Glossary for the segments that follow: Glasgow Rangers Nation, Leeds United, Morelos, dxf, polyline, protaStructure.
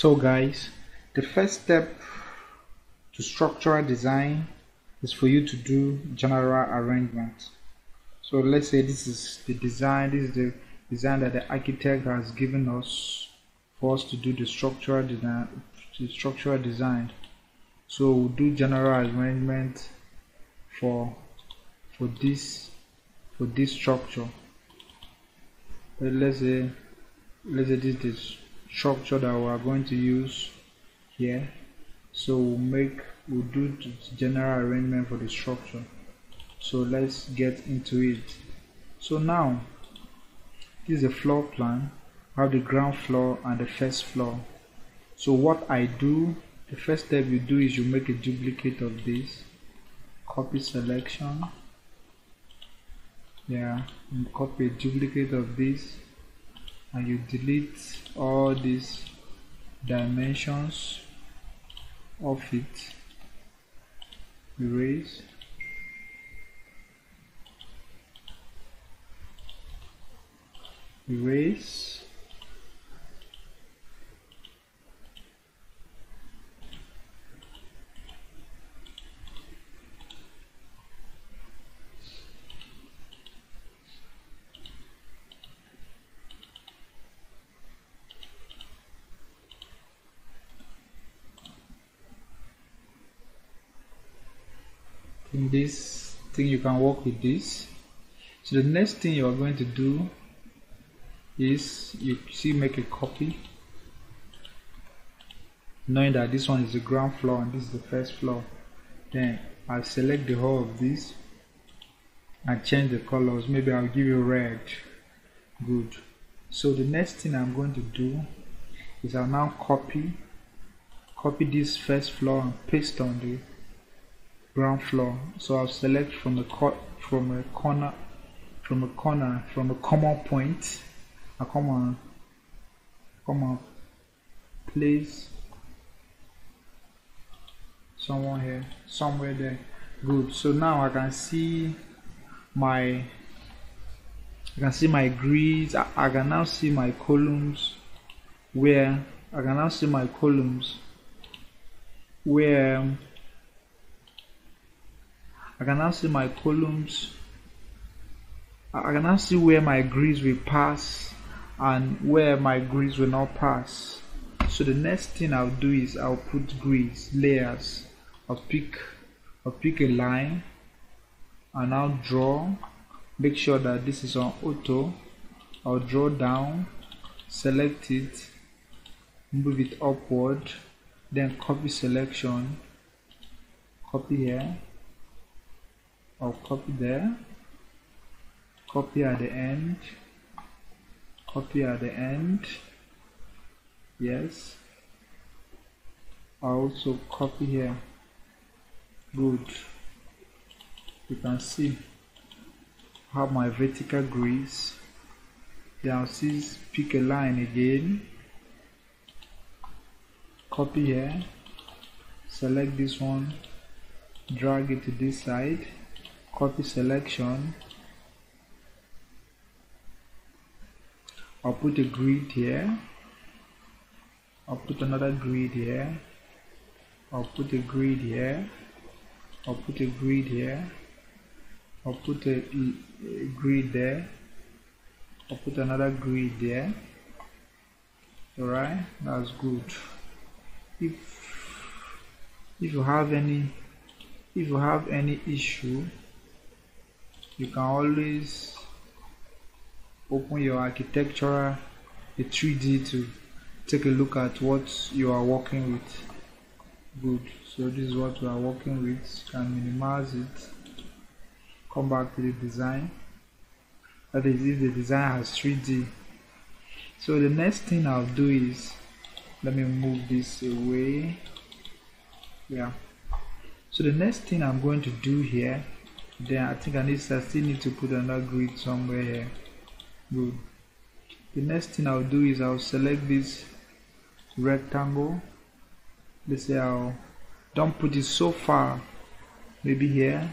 So guys, the first step to structural design is for you to do general arrangement. So let's say this is the design that the architect has given us for us to do the structural design. So we'll do general arrangement for this structure. Let's say this is the structure that we are going to use here. So we'll do the general arrangement for the structure. So let's get into it. So now this is a floor plan. I have the ground floor and the first floor. So what I do, the first step you do is you make a duplicate of this. Copy selection. Yeah, you copy a duplicate of this and you delete all these dimensions of it. Erase. Erase. In this thing you can work with this. So the next thing you are going to do is you see make a copy, knowing that this one is the ground floor and this is the first floor. Then I'll select the whole of this and change the colors. Maybe I'll give you red. Good. So the next thing I'm going to do is I'll now copy this first floor and paste on the ground floor. So I'll select from a common point, a common place somewhere there. Good. So now I can see my grids. I can now see my columns where I can now see my columns. I can now see where my grids will pass and where my grids will not pass. So the next thing I'll do is I'll put grids, layers. I'll pick a line and I'll draw. Make sure that this is on auto. I'll draw down, select it, move it upward, then copy selection, copy here. I'll copy there, copy at the end, yes, I'll also copy here. Good. You can see how my vertical grids. Then I'll pick a line again, copy here, select this one, drag it to this side, copy selection, I'll put a grid here, I'll put another grid here, I'll put a grid here, I'll put a grid here, I'll put a grid there, I'll put another grid there. Alright, that's good. If you have any issue, you can always open your architectural 3D to take a look at what you are working with. Good. So this is what we are working with. You can minimize it. Come back to the design. That is if the design has 3D. So the next thing I'll do is let me move this away. Yeah. So the next thing I'm going to do here. Then I think I still need to put another grid somewhere here. Good. The next thing I'll do is I'll select this rectangle. Let's say I'll don't put it so far. Maybe here.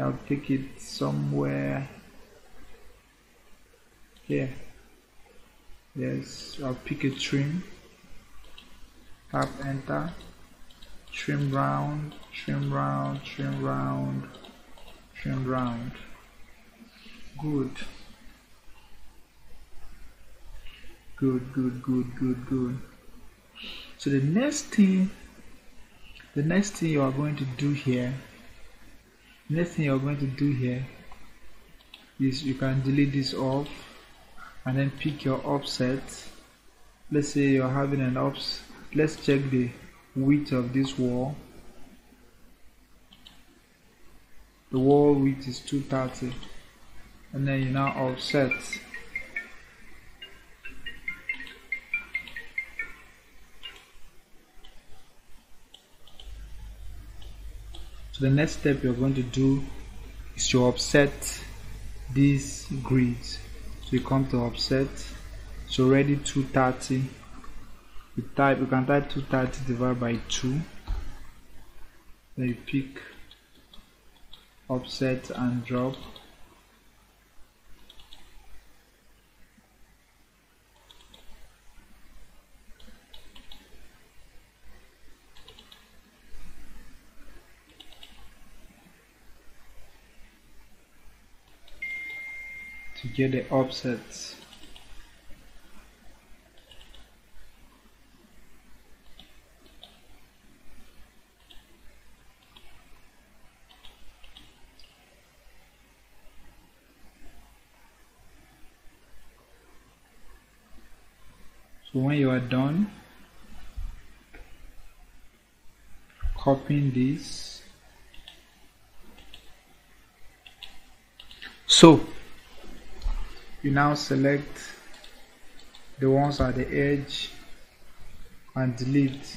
I'll take it somewhere here. Yes, I'll pick a trim. tap enter, trim round, trim round, trim round, trim round. Good. Good, good, good, good, good. So the next thing you are going to do here, is you can delete this off and then pick your offset. Let's say you're having an offset. Let's check the width of this wall. The wall width is 230, and then you now offset. So the next step you're going to do is to offset these grids. So you come to offset. It's already 230. You can type 230 divided by 2. Then you pick offset and drop. To get the offsets. So when you are done copying this, so you now select the ones at the edge and delete.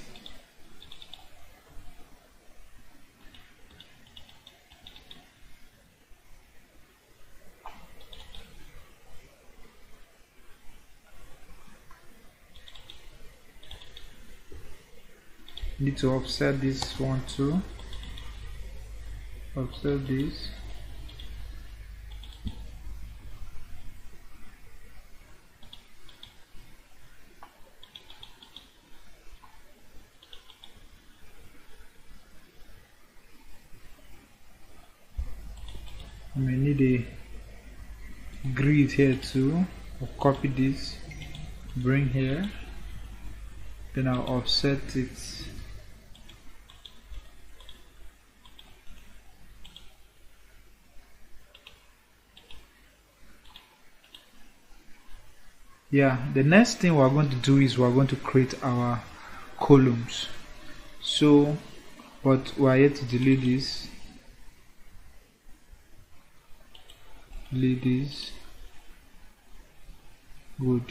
Need to offset this one too. Offset this. I may need a grid here too. I'll copy this, bring here, then I'll offset it. Yeah, the next thing we're going to do is we're going to create our columns. So, but we're here to delete this. Delete this. Good.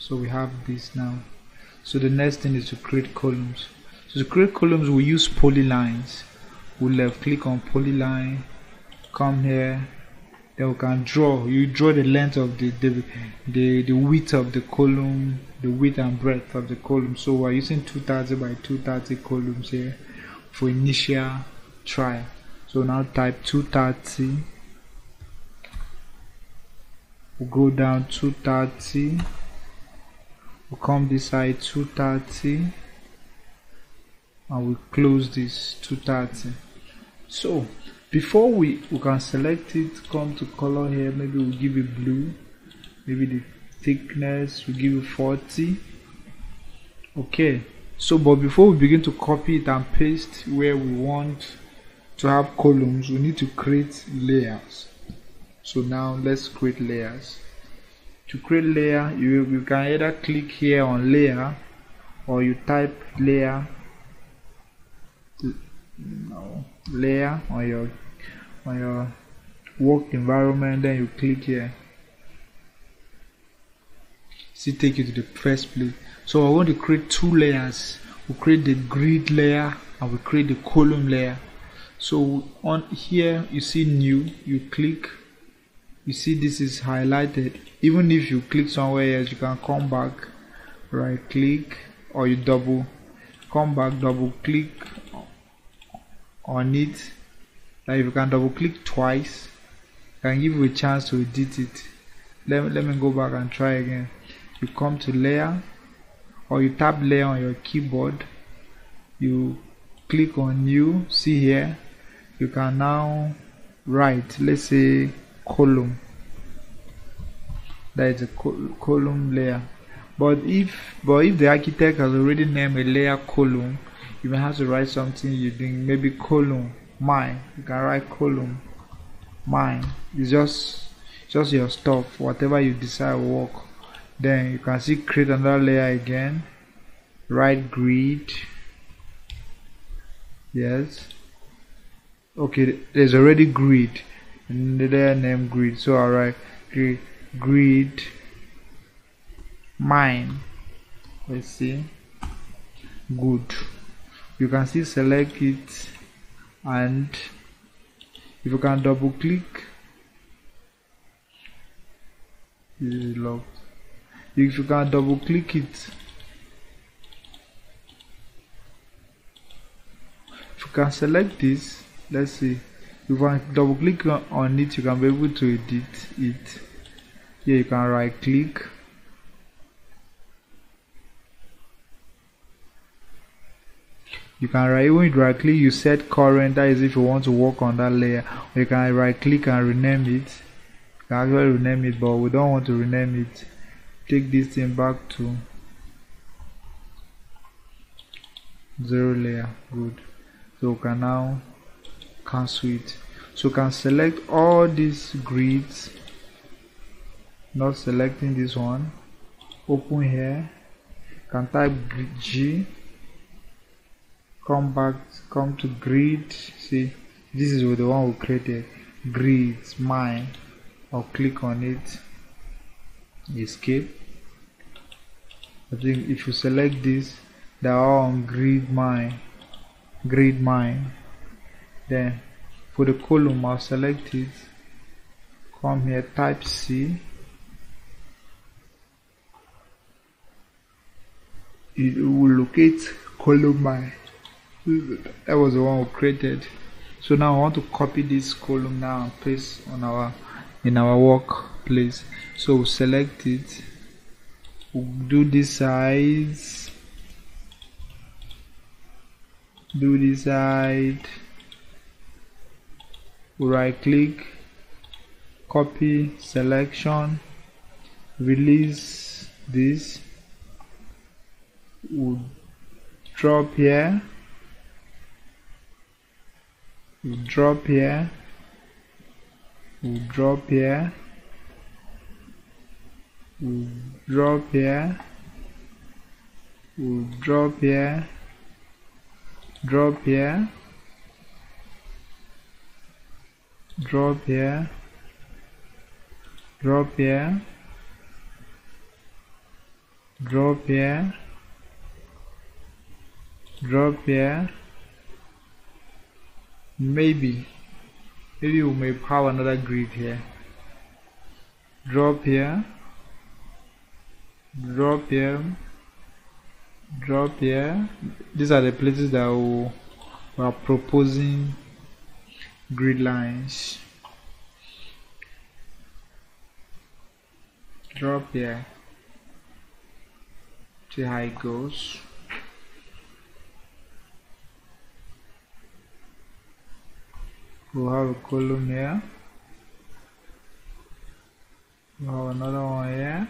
So we have this now. So the next thing is to create columns. So to create columns, we use polylines. We'll left click on polyline, come here. Then we can draw. You draw the length of the width of the column, the width and breadth of the column. So we're using 230 by 230 columns here for initial trial. So now type 230. We'll go down 230. We'll come this side 230. And we'll close this 230. So before we can select it, come to color here, maybe we'll give it blue, maybe the thickness we'll give it 40. Okay, so but before we begin to copy it and paste where we want to have columns, we need to create layers. So now let's create layers. To create layer, you can either click here on layer or you type layer layer on your work environment, then you click here. See, take you to the first place. So I want to create two layers. We create the grid layer and we create the column layer. So on here you see new, you click, you see this is highlighted. Even if you click somewhere else, you can come back, right click, or you double come back, double click on it. Like if you can double click twice, can give you a chance to edit it. Let me go back and try again. You come to layer, or you tap layer on your keyboard, you click on new, see here, you can now write, let's say column. That is a column layer. But if the architect has already named a layer column, you may have to write something using maybe column mine. You can write column mine. It's just your stuff, whatever you decide to work. Then you can see create another layer again. Write grid. Yes. Okay, there's already grid. And the layer name grid. So I'll write grid mine. Let's see. Good. You can see select it, and if you can double click, this is locked. If you can double click it, if you can select this, let's see, if you can double click on it, you can be able to edit it. Here you can right click. You can even right click, you set current, that is if you want to work on that layer. You can right click and rename it. You can actually rename it, but we don't want to rename it. Take this thing back to 0 layer. Good. So you can now cancel it. So you can select all these grids, not selecting this one. Open here. You can type G. Come to grid. See, this is the one we created, grid mine. I'll click on it, escape. I think if you select this, they are on grid mine. Then for the column, I'll select it, come here, type C. It will locate column mine. That was the one we created. So now I want to copy this column now and paste on in our workplace. So we'll select it, we'll do this size, do this side, we'll right click, copy selection, release this, we'll drop here. Drop here. Maybe we may have another grid here. Drop here. These are the places that we are proposing grid lines. Drop here. See how it goes. We'll have a column here, we'll have another one here,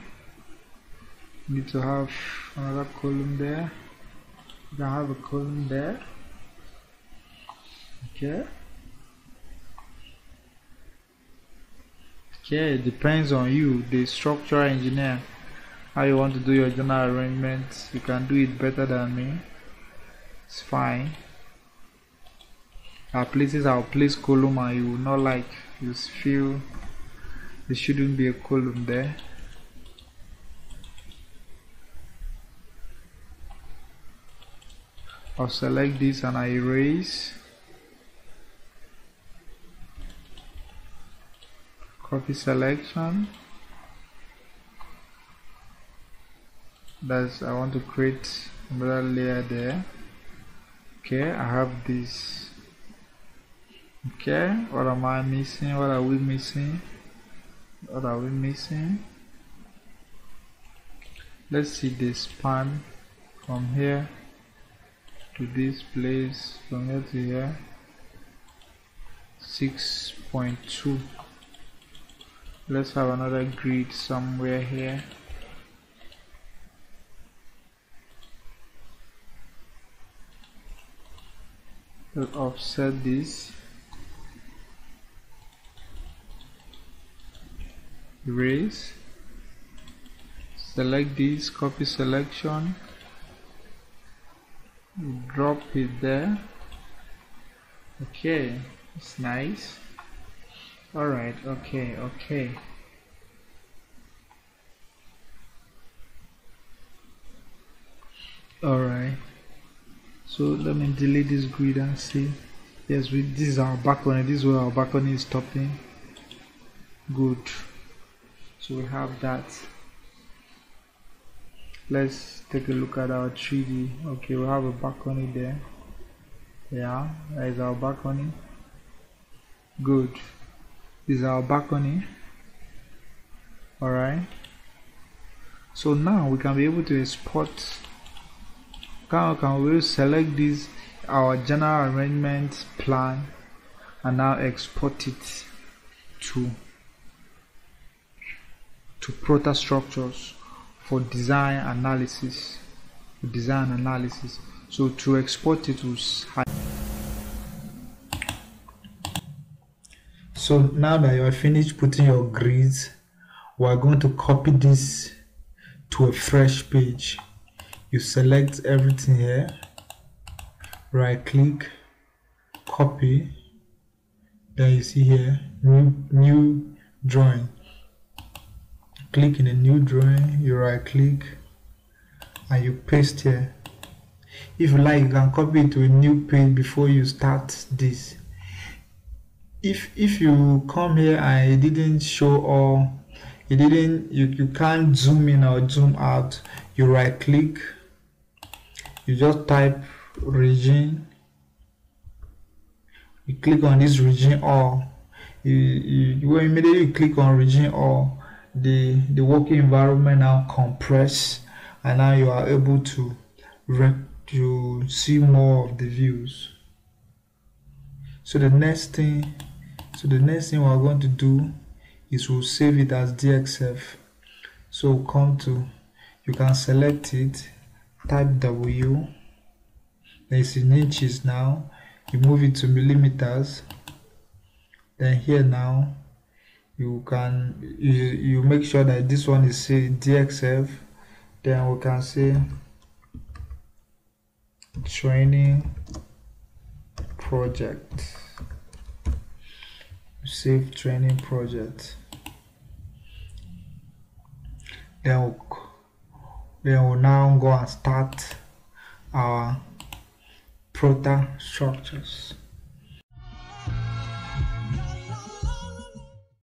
need to have another column there, we can have a column there. Okay, it depends on you, the structural engineer, how you want to do your journal arrangements. You can do it better than me, it's fine. I'll place column and you will not like, you feel there shouldn't be a column there. I'll select this and I erase, copy selection. I want to create another layer there. Okay, I have this. Okay, what am I missing? What are we missing? Let's see the span from here to this place, convert here 6.2. Let's have another grid somewhere here. We'll offset this, erase, select this, copy selection, drop it there. Okay, it's nice. Alright, okay. Alright, so let me delete this grid and see. Yes, this is our balcony. This is where our balcony is stopping. Good, so we have that. Let's take a look at our 3D. Okay, we have a balcony there. Yeah, that is our balcony. Good, this is our balcony. Alright, so now we can be able to export. Can we select this, our general arrangement plan, and now export it to protaStructure for design analysis. So to export it was high. So now that you are finished putting your grids, we are going to copy this to a fresh page. You select everything here, right click, copy, then you see here new drawing. Click in a new drawing, you right click and you paste here. If you like, you can copy it to a new page before you start this. If you come here and it didn't show, or it didn't, you can't zoom in or zoom out, you right click, you just type region, you click on this region all. You will immediately click on region all. The working environment now compress, and now you are able to see more of the views. So the next thing we're going to do is we'll save it as dxf. So come to, you can select it, type W, then it's in inches now, you move it to millimeters, then here now you can you make sure that this one is say dxf, then we can say training project, save training project, then we'll now go and start our protaStructure.